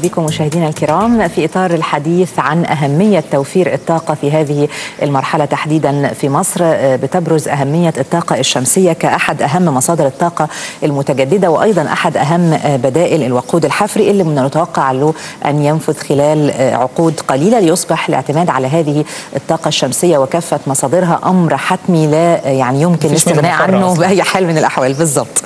أرحب بكم مشاهدينا الكرام في إطار الحديث عن أهمية توفير الطاقة في هذه المرحلة تحديدا في مصر. بتبرز أهمية الطاقة الشمسية كأحد أهم مصادر الطاقة المتجددة وأيضا أحد أهم بدائل الوقود الحفري اللي من المتوقع له أن ينفذ خلال عقود قليلة ليصبح الاعتماد على هذه الطاقة الشمسية وكافة مصادرها أمر حتمي لا يعني يمكن الاستغناء عنه بأي حال من الأحوال. بالضبط.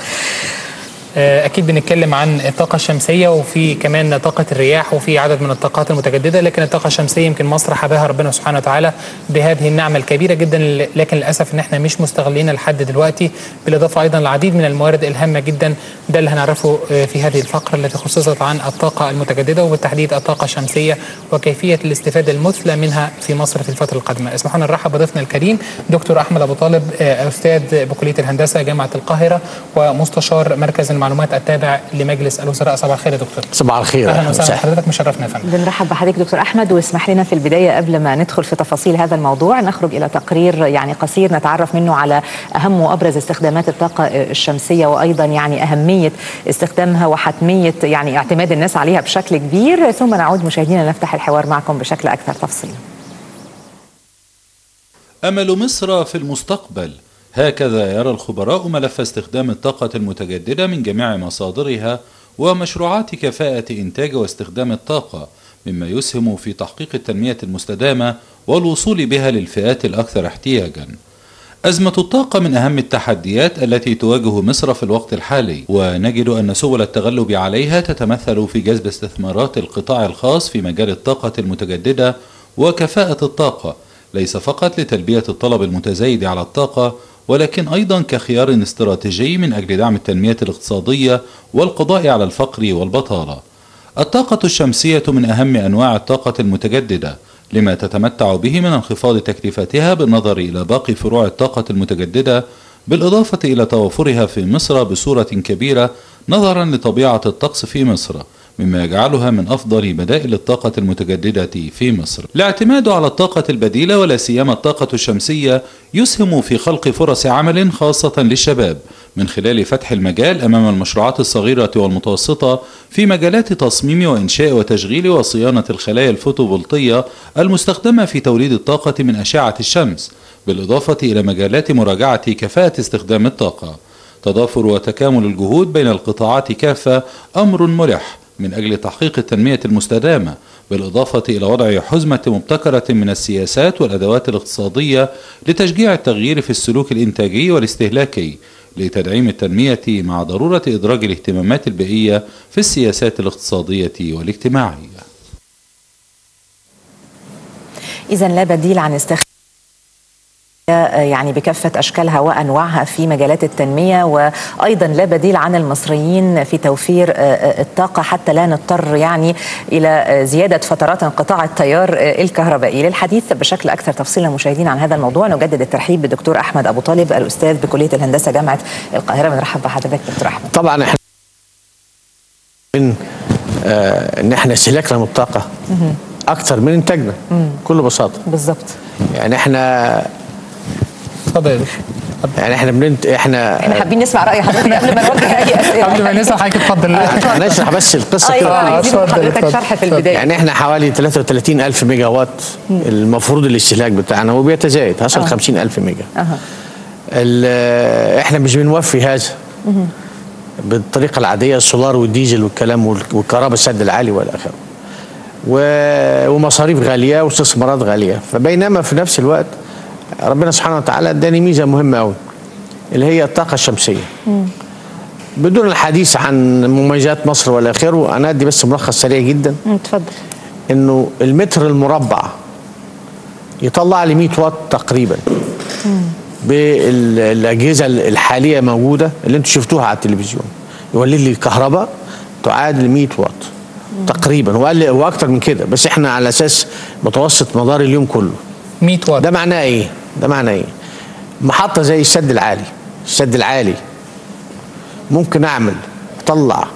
أكيد بنتكلم عن الطاقة الشمسية وفي كمان طاقة الرياح وفي عدد من الطاقات المتجددة، لكن الطاقة الشمسية يمكن مصر حباها ربنا سبحانه وتعالى بهذه النعمة الكبيرة جدا، لكن للأسف إن احنا مش مستغلين لحد دلوقتي، بالإضافة أيضا العديد من الموارد الهامة جدا. ده اللي هنعرفه في هذه الفقرة التي خصصت عن الطاقة المتجددة وبالتحديد الطاقة الشمسية وكيفية الاستفادة المثلى منها في مصر في الفترة القادمة. اسمحوا لنا نرحب بضيفنا الكريم دكتور أحمد أبو طالب، أستاذ بكلية الهندسة جامعة القاهرة ومستشار مركز المعلومات التابع لمجلس الوزراء. صباح الخير يا دكتور. صباح الخير. اهلا وسهلا بحضرتك، مشرفنا يا فندم. بنرحب بحضرتك دكتور احمد، واسمح لنا في البدايه قبل ما ندخل في تفاصيل هذا الموضوع نخرج الى تقرير يعني قصير نتعرف منه على اهم وابرز استخدامات الطاقه الشمسيه وايضا يعني اهميه استخدامها وحتميه يعني اعتماد الناس عليها بشكل كبير، ثم نعود مشاهدينا نفتح الحوار معكم بشكل اكثر تفصيلا. امل مصر في المستقبل، هكذا يرى الخبراء ملف استخدام الطاقة المتجددة من جميع مصادرها ومشروعات كفاءة إنتاج واستخدام الطاقة، مما يسهم في تحقيق التنمية المستدامة والوصول بها للفئات الأكثر احتياجا. أزمة الطاقة من أهم التحديات التي تواجه مصر في الوقت الحالي، ونجد أن سبل التغلب عليها تتمثل في جذب استثمارات القطاع الخاص في مجال الطاقة المتجددة وكفاءة الطاقة، ليس فقط لتلبية الطلب المتزايد على الطاقة ولكن أيضا كخيار استراتيجي من أجل دعم التنمية الاقتصادية والقضاء على الفقر والبطالة. الطاقة الشمسية من أهم أنواع الطاقة المتجددة لما تتمتع به من انخفاض تكلفتها بالنظر إلى باقي فروع الطاقة المتجددة، بالإضافة إلى توافرها في مصر بصورة كبيرة نظرا لطبيعة الطقس في مصر، مما يجعلها من أفضل بدائل الطاقة المتجددة في مصر. الاعتماد على الطاقة البديلة ولا سيما الطاقة الشمسية يسهم في خلق فرص عمل خاصة للشباب من خلال فتح المجال أمام المشروعات الصغيرة والمتوسطة في مجالات تصميم وإنشاء وتشغيل وصيانة الخلايا الفوتوفولتية المستخدمة في توليد الطاقة من أشعة الشمس، بالإضافة إلى مجالات مراجعة كفاءة استخدام الطاقة. تضافر وتكامل الجهود بين القطاعات كافة أمر ملح من أجل تحقيق التنمية المستدامة، بالإضافة إلى وضع حزمة مبتكرة من السياسات والأدوات الاقتصادية لتشجيع التغيير في السلوك الإنتاجي والاستهلاكي لتدعيم التنمية، مع ضرورة إدراج الاهتمامات البيئية في السياسات الاقتصادية والاجتماعية. إذا لا بديل عن استخدام يعني بكافة أشكالها وأنواعها في مجالات التنمية، وأيضا لا بديل عن المصريين في توفير الطاقة حتى لا نضطر يعني إلى زيادة فترات انقطاع التيار الكهربائي. للحديث بشكل أكثر تفصيلا مشاهدين عن هذا الموضوع نجدد الترحيب بالدكتور أحمد أبو طالب، الأستاذ بكلية الهندسة جامعة القاهرة. بنرحب بحضرتك دكتور أحمد. طبعا احنا من إن احنا استهلاكنا للطاقة أكثر من إنتاجنا بكل بساطة. بالظبط. يعني احنا احنا حابين نسمع راي حضرتك قبل ما نوجه اي اسئله. قبل ما نسمع حضرتك اتفضل. نشرح بس القصه كده. حضرتك شرح في البدايه. يعني احنا حوالي 33000 ميجا وات المفروض الاستهلاك بتاعنا وبيتزايد، حصل 50000 ميجا. احنا مش بنوفي هذا بالطريقه العاديه، السولار والديزل والكلام والكهرباء السد العالي والى اخره، ومصاريف غاليه واستثمارات غاليه. فبينما في نفس الوقت ربنا سبحانه وتعالى اداني ميزه مهمه قوي اللي هي الطاقه الشمسيه. بدون الحديث عن مميزات مصر والى اخره، انا ادي بس ملخص سريع جدا. اتفضل. انه المتر المربع يطلع لي 100 واط تقريبا بالاجهزه الحاليه موجوده اللي انتم شفتوها على التلفزيون، يولد لي كهرباء تعادل ل 100 واط تقريبا، واكثر من كده، بس احنا على اساس متوسط مدار اليوم كله 100 واط. ده معناه ايه؟ ده معناه ايه؟ محطه زي السد العالي، السد العالي ممكن اطلع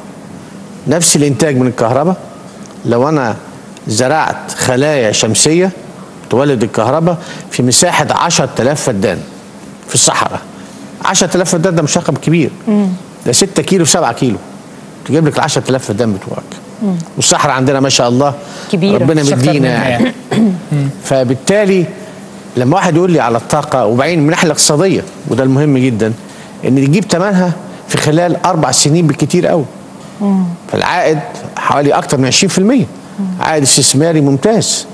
نفس الانتاج من الكهرباء لو انا زرعت خلايا شمسيه تولد الكهرباء في مساحه 10000 فدان في الصحراء. 10000 فدان ده مش رقم كبير. ده 6 كيلو 7 كيلو تجيب لك ال 10000 فدان بتوعك. والصحراء عندنا ما شاء الله كبيرة، ربنا مدينا يعني. فبالتالي لما واحد يقول لي على الطاقة، وبعدين من الناحية الاقتصادية وده المهم جدا، ان تجيب ثمنها في خلال 4 سنين بالكتير قوي. فالعائد حوالي اكتر من 20%، عائد استثماري ممتاز،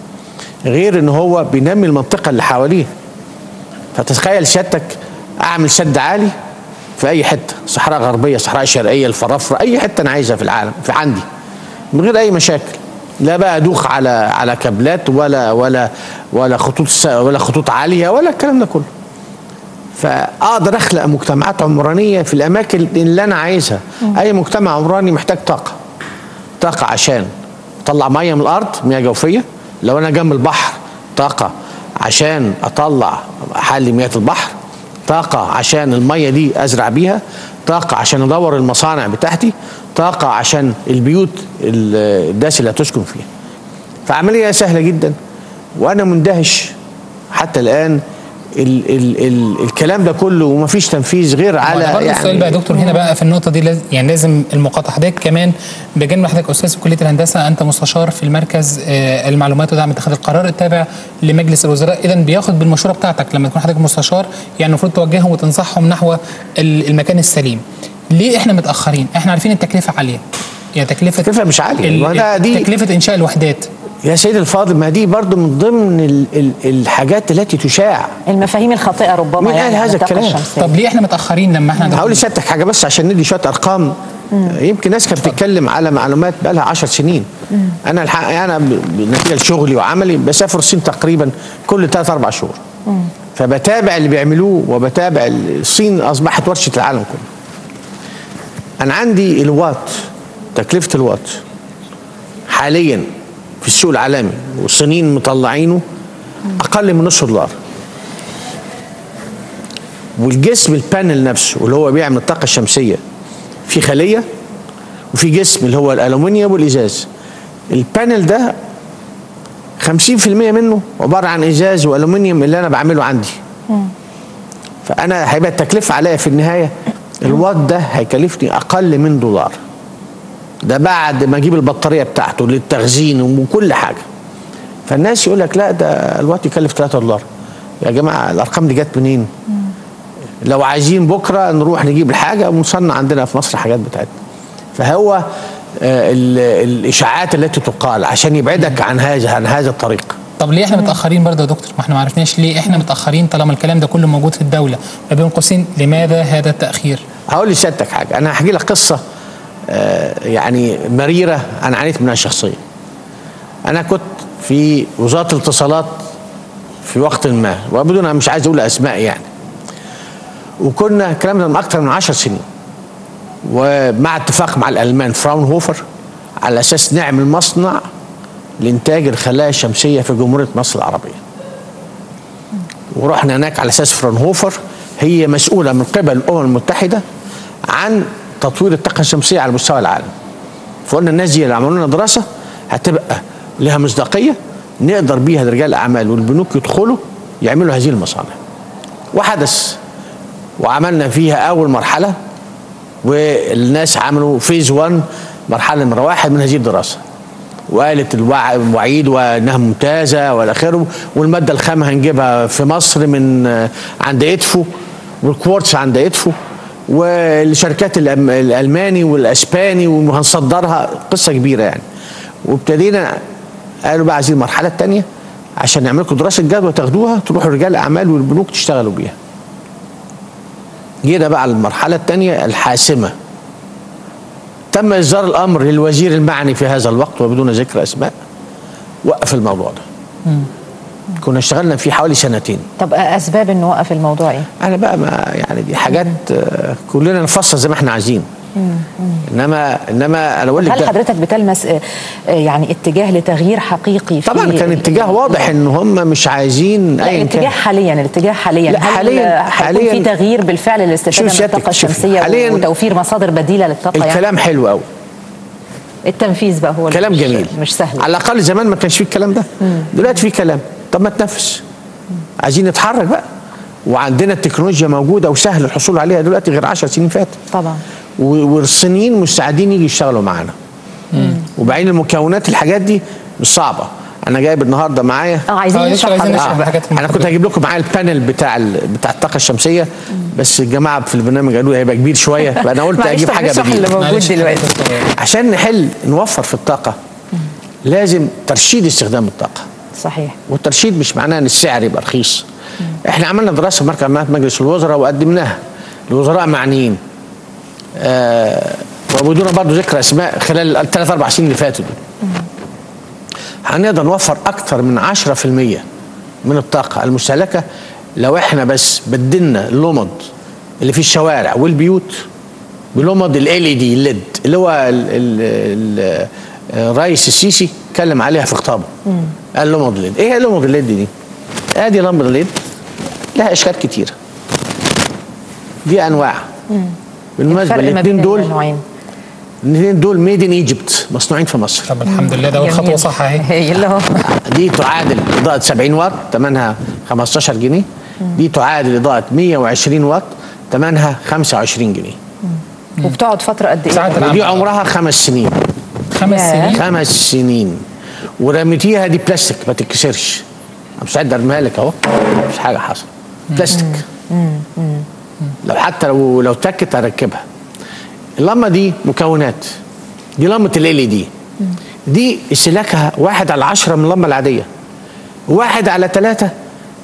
غير ان هو بينمي المنطقة اللي حواليه. فتتخيل سيادتك اعمل سد عالي في اي حتة، صحراء غربية، صحراء شرقية، الفرافرة، اي حتة انا عايزها في العالم، في عندي من غير اي مشاكل. لا بقى ادوخ على كابلات ولا خطوط عاليه ولا الكلام ده كله. فاقدر اخلق مجتمعات عمرانيه في الاماكن اللي انا عايزها. اي مجتمع عمراني محتاج طاقه عشان اطلع ميه من الارض، مياه جوفيه. لو انا جنب البحر، طاقه عشان اطلع حل مياه البحر، طاقه عشان الميه دي ازرع بيها، طاقه عشان ادور المصانع بتاعتي، طاقه عشان البيوت الناس اللي هتسكن فيها. فعمليه سهله جدا، وانا مندهش حتى الان ال الكلام ده كله ومفيش تنفيذ غير على يعني. السؤال بقى يا دكتور هنا بقى في النقطه دي، يعني لازم المقاطعه حضرتك كمان، بجانب حضرتك استاذ في كليه الهندسه، انت مستشار في المركز المعلومات ودعم اتخاذ القرار التابع لمجلس الوزراء، اذا بياخد بالمشوره بتاعتك لما تكون حضرتك مستشار، يعني المفروض توجههم وتنصحهم نحو المكان السليم. ليه احنا متاخرين؟ احنا عارفين التكلفه عاليه، يعني تكلفه مش عاليه، تكلفه انشاء الوحدات يا سيد الفاضل. ما دي برضو من ضمن الحاجات التي تشاع، المفاهيم الخاطئه ربما. مين قال هذا الكلام؟ طب ليه احنا متاخرين لما احنا هقول لسيادتك حاجه بس عشان ندي شويه ارقام. يمكن ناس كانت بتتكلم على معلومات بقى لها 10 سنين. انا الحقيقه انا نتيجه شغلي وعملي بسافر الصين تقريبا كل 3-4 شهور. فبتابع اللي بيعملوه، وبتابع الصين اصبحت ورشه العالم كله. أنا عندي الوات، تكلفة الوات حاليا في السوق العالمي والصينيين مطلعينه أقل من $0.5. والجسم البانل نفسه اللي هو بيعمل الطاقة الشمسية في خلية، وفي جسم اللي هو الألومنيوم والإزاز. البانل ده 50% منه عبارة عن إزاز وألومنيوم اللي أنا بعمله عندي. فأنا هيبقى التكلفة عليا في النهاية الوات ده هيكلفني اقل من $1، ده بعد ما اجيب البطاريه بتاعته للتخزين وكل حاجه. فالناس يقول لك لا ده الوات يكلف $3. يا جماعه الارقام دي جت منين؟ لو عايزين بكره نروح نجيب الحاجه ونصنع عندنا في مصر حاجات بتاعتنا. فهو الاشاعات التي تقال عشان يبعدك عن هذا الطريق. طب ليه احنا متاخرين برضه يا دكتور؟ ما احنا ما عرفناش ليه احنا متاخرين طالما الكلام ده كله موجود في الدوله. ما بين قوسين، لماذا هذا التاخير؟ هقول لسيادتك حاجه، انا هحكي لك قصه يعني مريره انا عانيت منها شخصيا. انا كنت في وزاره الاتصالات في وقت ما، وبدون مش عايز اقول اسماء يعني. وكنا الكلام ده من اكثر من 10 سنين. ومع اتفاق مع الالمان فراونهوفر على اساس نعمل مصنع لإنتاج الخلايا الشمسية في جمهورية مصر العربية. ورحنا هناك على أساس فرانهوفر هي مسؤولة من قبل الأمم المتحدة عن تطوير الطاقة الشمسية على مستوى العالم. فقلنا الناس دي اللي عملوا لنا دراسة هتبقى لها مصداقية، نقدر بيها رجال الأعمال والبنوك يدخلوا يعملوا هذه المصانع. وحدث، وعملنا فيها أول مرحلة، والناس عملوا فيز 1، مرحلة نمرة 1 من هذه الدراسة. وقالت الوعيد وانها ممتازه والى اخره، والماده الخام هنجيبها في مصر من عند إدفو، والكوارتز عند إدفو، والشركات الالماني والاسباني، وهنصدرها. قصه كبيره يعني. وابتدينا، قالوا بقى عايزين المرحله الثانيه عشان نعمل لكم دراسه جدوى تاخدوها تروحوا رجال الاعمال والبنوك تشتغلوا بيها. جينا بقى على المرحله الثانيه الحاسمه. تم إصدار الأمر للوزير المعني في هذا الوقت وبدون ذكر أسماء، وقف الموضوع ده. كنا اشتغلنا فيه حوالي 2 سنين. طب أسباب إنه وقف الموضوع إيه؟ أنا بقى ما يعني دي حاجات كلنا نفصل زي ما إحنا عايزين. إنما أنا أقول لك، هل حضرتك بتلمس يعني اتجاه لتغيير حقيقي؟ طبعا كان اتجاه واضح إن هم مش عايزين أي اتجاه. حاليا الاتجاه حاليا، هل هيكون في تغيير بالفعل للاستفادة من الطاقة الشمسية وتوفير مصادر بديلة للطاقة؟ الكلام يعني حلو أوي، التنفيذ بقى هو كلام جميل مش سهل. على الأقل زمان ما كانش فيه الكلام ده، دلوقتي فيه كلام. طب ما تنفذ، عايزين نتحرك بقى، وعندنا التكنولوجيا موجودة وسهل الحصول عليها دلوقتي غير 10 سنين فاتت. طبعا. والصينيين مستعدين يجي يشتغلوا معانا. وبعين المكونات الحاجات دي مش صعبه. انا جايب النهارده معايا عايزين نشرح حاجات. انا كنت هجيب لكم معايا البانل بتاع الطاقه الشمسيه، بس الجماعه في البرنامج قالوا هيبقى كبير شويه، فانا قلت اجيب حاجه بديله. عشان نحل نوفر في الطاقه لازم ترشيد استخدام الطاقه. صحيح. والترشيد مش معناه ان السعر يبقى رخيص. احنا عملنا دراسه في مجلس الوزراء وقدمناها لوزراء معنيين، وبدون برضه ذكر اسماء، خلال الثلاث اربع سنين اللي فاتوا دول هنقدر نوفر اكثر من 10% من الطاقه المستهلكه لو احنا بس بدلنا اللمض اللي في الشوارع والبيوت بلمض ال LED اللي هو الرئيس السيسي اتكلم عليها في خطابه. قال لمض LED. ايه لمض LED دي؟ ادي لمض LED لها اشكال كتيره. دي انواع. بالمناسبه الاثنين دول ميد ان ايجيبت، مصنوعين في مصر. طب الحمد لله، ده اول خطوه صح اهي. هي اللي هو دي تعادل اضاءه 70 واط ثمنها 15 جنيه، دي تعادل اضاءه 120 واط ثمنها 25 جنيه. وبتقعد فتره قد ايه؟ دي عمرها 5 سنين. 5 سنين؟ 5 سنين. ورميتيها دي بلاستيك ما تتكسرش. انا مستعد ارميها لك اهو، مفيش حاجه حصلت. بلاستيك. لو حتى لو اتكت هركبها. اللمبه دي مكونات، دي لمبه LED دي استهلاكها 1/10 من اللمبه العاديه، 1/3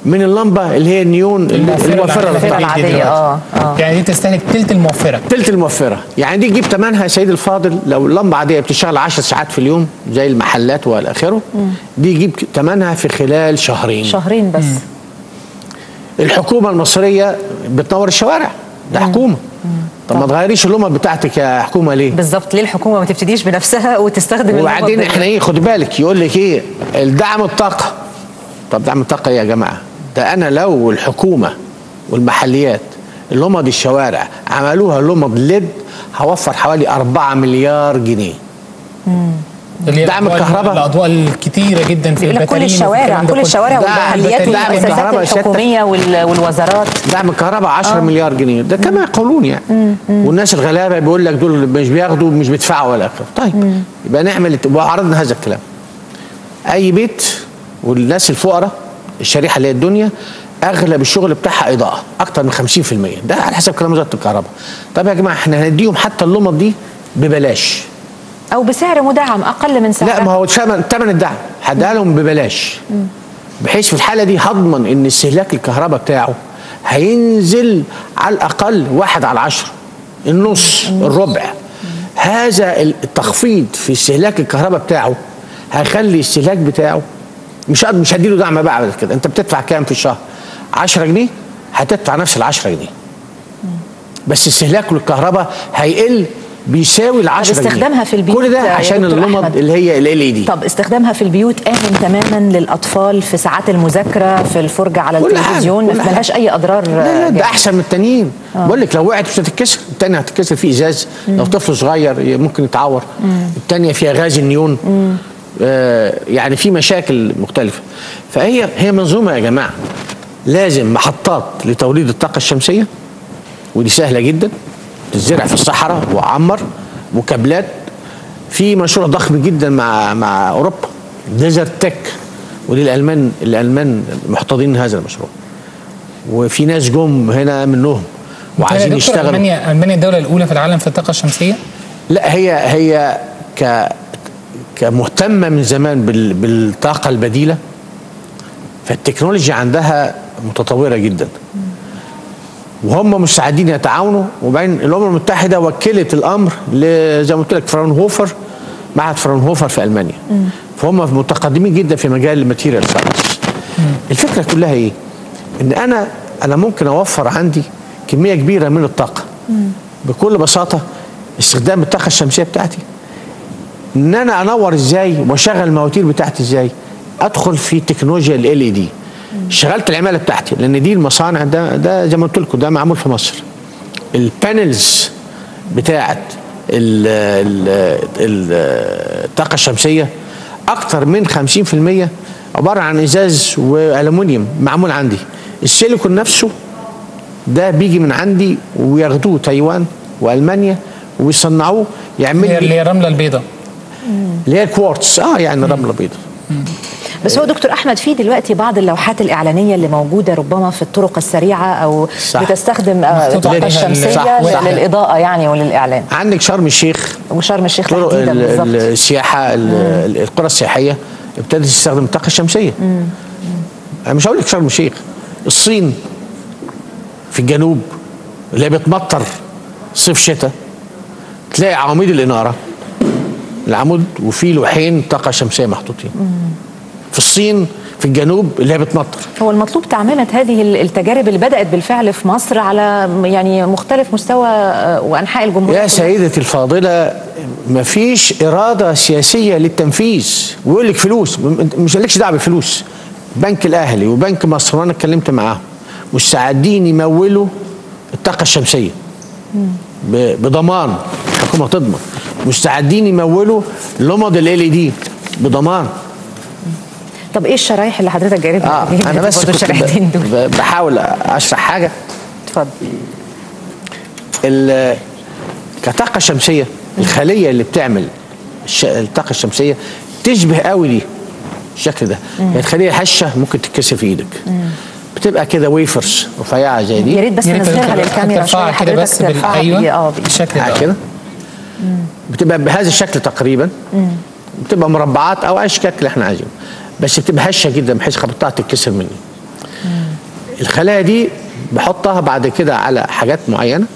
من اللمبه اللي هي النيون الموفره العاديه. يعني دي تستهلك ثلث الموفره. يعني دي تجيب ثمنها يا سيدي الفاضل لو اللمبه عاديه بتشتغل 10 ساعات في اليوم زي المحلات والى اخره، دي تجيب ثمنها في خلال شهرين بس. الحكومه المصريه بتنور الشوارع، ده حكومه. طب ما تغيريش اللمبه بتاعتك يا حكومه ليه؟ بالظبط، ليه الحكومه ما تبتديش بنفسها وتستخدم اللمبه؟ وبعدين احنا ايه، خد بالك يقول لك ايه، دعم الطاقه. طب دعم الطاقه ايه يا جماعه؟ ده انا لو الحكومه والمحليات اللمبه الشوارع عملوها لمبه LED هوفر حوالي 4 مليار جنيه. دعم الكهرباء، الاضواء الكتيره جدا في البتاريين، كل الشوارع والمحليات والمؤسسات الحكوميه والوزارات. دعم الكهرباء 10 مليار جنيه، ده كما يقولون يعني. والناس الغلابه بيقول لك دول مش بياخدوا مش بيدفعوا ولا اخره. طيب يبقى نعمل وعرضنا هذا الكلام. اي بيت والناس الفقراء الشريحه اللي هي الدنيا اغلب الشغل بتاعها اضاءه اكتر من 50%، ده على حسب كلام وزاره الكهرباء. طب يا جماعه احنا هنديهم حتى اللمض دي ببلاش او بسعر مدعم اقل من سعر. لا، ما هو ثمن الدعم هديها لهم ببلاش، بحيث في الحاله دي هضمن ان استهلاك الكهرباء بتاعه هينزل على الاقل 1/10، النص، الربع. هذا التخفيض في استهلاك الكهرباء بتاعه هيخلي الاستهلاك بتاعه مش هديله دعم بقى بعد كده. انت بتدفع كام في الشهر؟ 10 جنيه هتدفع نفس ال 10 جنيه. بس استهلاكه للكهرباء هيقل بيساوي 10 جنيه. استخدامها في البيوت، كل ده عشان اللمض اللي هي LED. طب استخدامها في البيوت آمن تماما للأطفال في ساعات المذاكرة، في الفرجة على التلفزيون، ما لهاش أي أضرار. لا ده أحسن من التانيين. بقول لك لو وقعت مش هتتكسر، التانية هتتكسر في إزاز، لو طفل صغير ممكن يتعور، التانية فيها غاز النيون، يعني في مشاكل مختلفة. فهي منظومة يا جماعة، لازم محطات لتوليد الطاقة الشمسية، ودي سهلة جدا، تزرع في الصحراء وعمر، وكابلات. في مشروع ضخم جدا مع اوروبا، ديزرتك، ودي الالمان محتضنين هذا المشروع، وفي ناس جم هنا منهم وعايزين يشتغلوا. المانيا الدوله الاولى في العالم في الطاقه الشمسيه. لا، هي كمهتمه من زمان بالطاقه البديله، فالتكنولوجيا عندها متطوره جدا، وهم مستعدين يتعاونوا. وبعدين الامم المتحده وكلت الامر زي ما قلت لك فراونهوفر، معهد فراونهوفر في المانيا. فهم متقدمين جدا في مجال الماتيريال ساينس. الفكره كلها ايه؟ ان انا ممكن اوفر عندي كميه كبيره من الطاقه. بكل بساطه استخدام الطاقه الشمسيه بتاعتي، ان انا انور ازاي واشغل المواتير بتاعتي ازاي. ادخل في تكنولوجيا LED. شغلت العماله بتاعتي، لان دي المصانع، ده زي ما قلت لكم ده معمول في مصر. البانلز بتاعت الطاقه الشمسيه اكتر من 50% عباره عن ازاز والومنيوم معمول عندي. السيليكون نفسه ده بيجي من عندي، وياخدوه تايوان والمانيا ويصنعوه، يعمل لي اللي هي الرمله البيضاء. اللي هي كوارتز، يعني رمله بيضاء. بس هو دكتور احمد في دلوقتي بعض اللوحات الاعلانيه اللي موجوده ربما في الطرق السريعه او صح. بتستخدم الطاقه الشمسيه صح. للاضاءه يعني وللاعلان. عندك شرم الشيخ تحديدا بالظبط السياحه القرى السياحيه ابتدت تستخدم الطاقه الشمسيه. انا مش هقول لك شرم الشيخ، الصين في الجنوب اللي بتمطر صيف شتاء تلاقي عواميد الاناره العمود وفي لوحين طاقه شمسيه محطوطين. في الصين في الجنوب اللي هي بتمطر. هو المطلوب تعميمة هذه التجارب اللي بدأت بالفعل في مصر على يعني مختلف مستوى وأنحاء الجمهورية. يا سيدتي الفاضلة مفيش إرادة سياسية للتنفيذ، ويقول لك فلوس، مش قالكش دعوة بالفلوس. بنك الأهلي وبنك مصر وأنا اتكلمت معاهم مستعدين يمولوا الطاقة الشمسية بضمان، الحكومة تضمن، مستعدين يمولوا لمض ال LED بضمان. طب ايه الشرايح اللي حضرتك جايبها؟ انا بس بحاول اشرح حاجه. اتفضل. كطاقه شمسيه الخليه اللي بتعمل الطاقه الشمسيه تشبه قوي دي الشكل ده، يعني الخليه هشه ممكن تتكسر في ايدك. بتبقى كده ويفرز رفيعه زي دي. يا ريت بس نظهرها للكاميرا شويه حضرتك كده بس بالأيوة. بالشكل ده كده. بتبقى بهذا الشكل تقريبا. بتبقى مربعات او اي شكل اللي احنا عايزينه. بس بتبقى هشه جدا بحيث خبطتها تتكسر مني. الخلايا دي بحطها بعد كده على حاجات معينه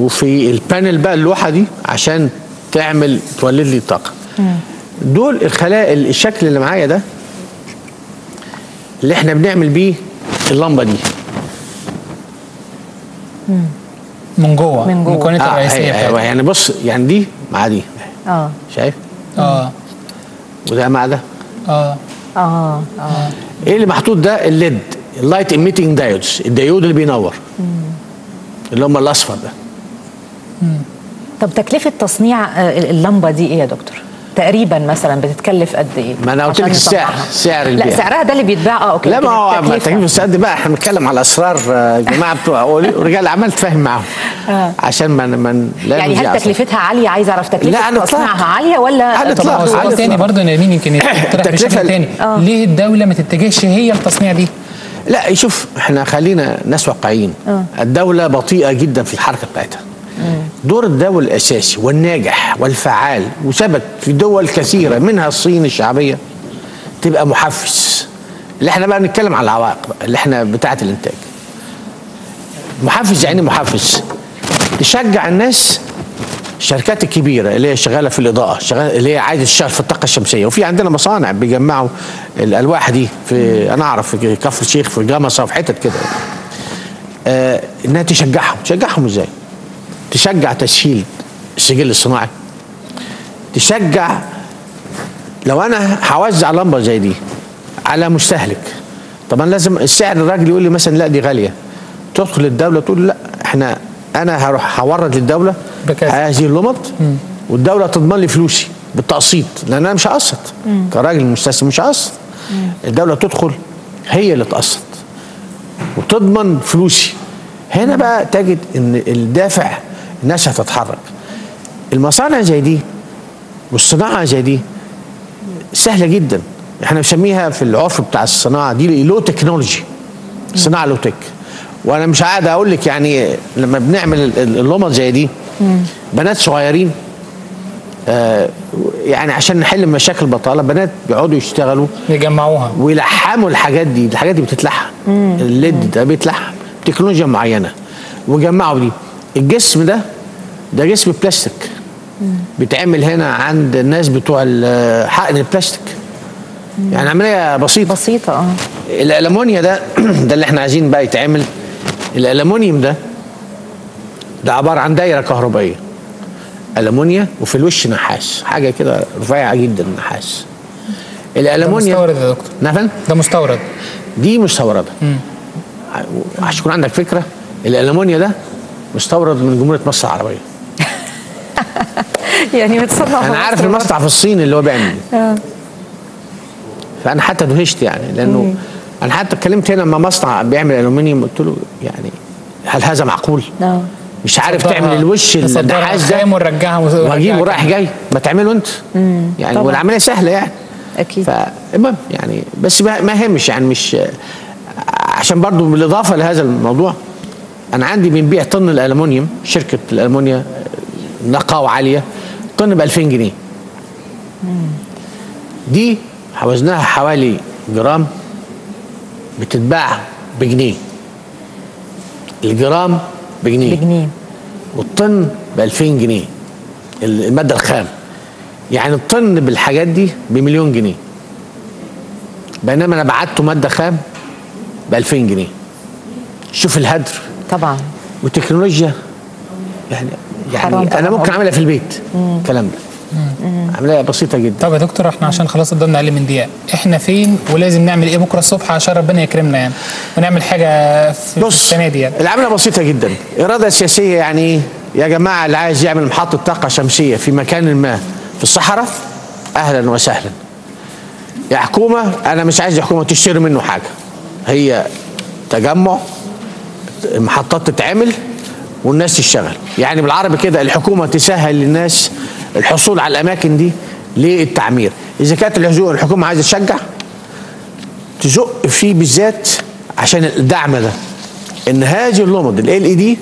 وفي البانل بقى اللوحه دي عشان تعمل تولد لي الطاقه. دول الخلايا الشكل اللي معايا ده اللي احنا بنعمل بيه اللمبه دي. من جوه المكونات الرئيسيه بتاعتها. يعني بص يعني دي مع دي. شايف؟ وده مع ده. ايه اللي محطوط ده؟ الليد، اللايت ايميتنج دايودز، الديود اللي بينور اللي هم الاصفر ده. طب تكلفه تصنيع اللمبه دي ايه يا دكتور؟ تقريبا مثلا بتتكلف قد ايه؟ ما انا قلت لك السعر، سعر البيع. لا سعرها ده اللي بيتباع. اوكي. لا ما هو تكلفه السعر دي بقى احنا بنتكلم على اسرار الجماعه بتوع رجال الاعمال تفهم معاهم. عشان ما يعني هل تكلفتها عاليه؟ عايز اعرف تكلفه تصنيعها عاليه ولا؟ طب سؤال تاني برضه يا يمين يمكن يقترح بشكل تاني، ليه الدوله ما تتجهش هي للتصنيع دي؟ لا شوف احنا خلينا ناس واقعيين. الدوله بطيئه جدا في الحركه بتاعتها. دور الدولة الأساسي والناجح والفعال وثبت في دول كثيرة منها الصين الشعبية تبقى محفز. اللي احنا بقى نتكلم على العوائق اللي احنا بتاعة الانتاج. محفز يعني محفز تشجع الناس. الشركات الكبيرة اللي هي شغالة في الإضاءة، اللي هي عايزة تشتغل في الطاقة الشمسية، وفي عندنا مصانع بيجمعوا الألواح دي في أنا أعرف في كفر الشيخ في جمصة وفي حتت كده. إنها تشجعهم، تشجعهم إزاي؟ تشجع تسهيل السجل الصناعي. تشجع لو انا هوزع لمبه زي دي على مستهلك، طبعا لازم السعر الراجل يقول لي مثلا لا دي غاليه. تدخل الدوله تقول لا احنا انا هروح هورد للدوله هذه اللمض والدوله تضمن لي فلوسي بالتقسيط لان انا مش هقسط كراجل مستثمر مش هقسط. الدوله تدخل هي اللي تقسط وتضمن فلوسي. هنا بقى تجد ان الدافع الناس هتتحرك. المصانع زي دي والصناعه زي دي سهله جدا، احنا بنسميها في العرف بتاع الصناعه دي لو تكنولوجي، صناعه لو تك. وانا مش قاعد اقول لك يعني لما بنعمل اللمض زي دي بنات صغيرين يعني عشان نحل مشاكل البطاله، بنات بيقعدوا يشتغلوا يجمعوها ويلحموا الحاجات دي. الحاجات دي بتتلحم، الليد ده بيتلحم تكنولوجيا معينه وجمعوا دي. الجسم ده جسم بلاستيك بيتعمل هنا عند الناس بتوع حقن البلاستيك، يعني عمليه بسيطه. الالومنيا ده اللي احنا عايزين بقى يتعمل. الالومنيوم ده عباره عن دايره كهربائيه الومنيا وفي الوش نحاس، حاجه كده رفيعه جدا نحاس. الالومنيا ده مستورد يا دكتور؟ نعم ده مستورد، دي مستورده. عشان يكون عندك فكره الالومنيا ده مستورد من جمهوريه مصر العربيه. يعني متصنع. انا عارف المصنع في الصين اللي هو بيعمل فانا حتى دهشت يعني لانه انا حتى اتكلمت هنا لما مصنع بيعمل الومنيوم قلت له يعني هل هذا معقول؟ مش عارف تعمل الوش النحاس ده ونرجعها واجيبه رايح جاي، ما تعمله انت يعني، والعمليه سهله يعني اكيد. فالمهم يعني بس ما يهمش يعني، مش عشان برضو بالاضافه لهذا الموضوع انا عندي بنبيع طن الالومنيوم، شركه الالومنيا نقاوه عاليه، طن ب 2000 جنيه دي وزنها حوالي جرام بتتباع بجنيه، الجرام بجنيه والطن ب 2000 جنيه الماده الخام، يعني الطن بالحاجات دي بمليون جنيه، بينما انا بعته ماده خام ب 2000 جنيه. شوف الهدر طبعا، والتكنولوجيا يعني انا ممكن اعملها في البيت الكلام ده، عمليه بسيطه جدا. طب يا دكتور احنا عشان خلاص قدامنا اقل من دقيقه، احنا فين ولازم نعمل ايه بكره الصبح عشان ربنا يكرمنا يعني ونعمل حاجه في السنه دي؟ يعني العمليه بسيطه جدا، اراده سياسيه يعني يا جماعه، اللي عايز يعمل محطه طاقه شمسيه في مكان ما في الصحراء اهلا وسهلا. يا حكومه انا مش عايز الحكومه تشتري منه حاجه، هي تجمع المحطات تتعمل والناس تشتغل، يعني بالعربي كده الحكومه تسهل للناس الحصول على الاماكن دي للتعمير. اذا كانت الحكومه عايزه تشجع تزق فيه بالذات عشان الدعم ده، ان هذه اللمض ال LED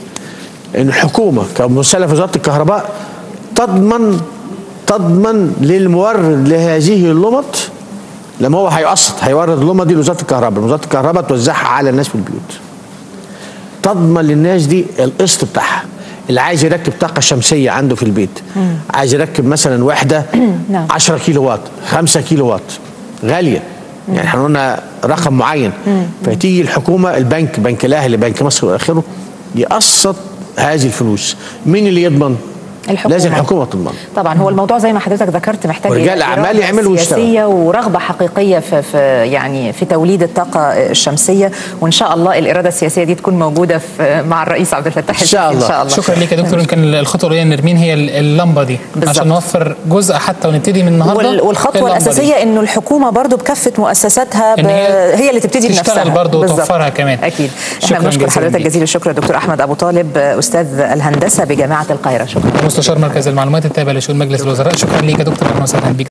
ان الحكومه كمسلف وزاره الكهرباء تضمن للمورد لهذه اللمض، لما هو هيقسط هيورد اللمض دي لوزاره الكهرباء، وزاره الكهرباء توزعها على الناس في البيوت، تضمن للناس دي القسط بتاعها. اللي عايز يركب طاقه شمسيه عنده في البيت، عايز يركب مثلا وحده 10 كيلو وات 5 كيلو وات غاليه يعني، احنا قلنا رقم معين، فتيجي الحكومه البنك، بنك الاهلي بنك مصر واخره يقسط هذه الفلوس. مين اللي يضمن؟ الحكومة. لازم الحكومه تضمن طبعا. هو الموضوع زي ما حضرتك ذكرت محتاج رجال اعمال يعملوا سياسيه ورغبه حقيقيه في يعني في توليد الطاقه الشمسيه، وان شاء الله الاراده السياسيه دي تكون موجوده مع الرئيس عبد الفتاح السيسي ان شاء الله. شكرا ليك يا دكتور. يمكن الخطوه اللي نرمين هي اللمبه دي بالزبط، عشان نوفر جزء حتى ونبتدي من النهارده. والخطوه الاساسيه انه الحكومه برضو بكافه مؤسساتها هي اللي تبتدي بنفسها تشتغل برضو وتوفرها كمان. اكيد احنا بنشكر حضرتك جزيل الشكر دكتور احمد ابو طالب استاذ الهندسه بجامعه القاهره، شكرا. مستشار مركز المعلومات التابع لشؤون مجلس الوزراء، شكرا ليك يا دكتور. اهلا وسهلا بيك.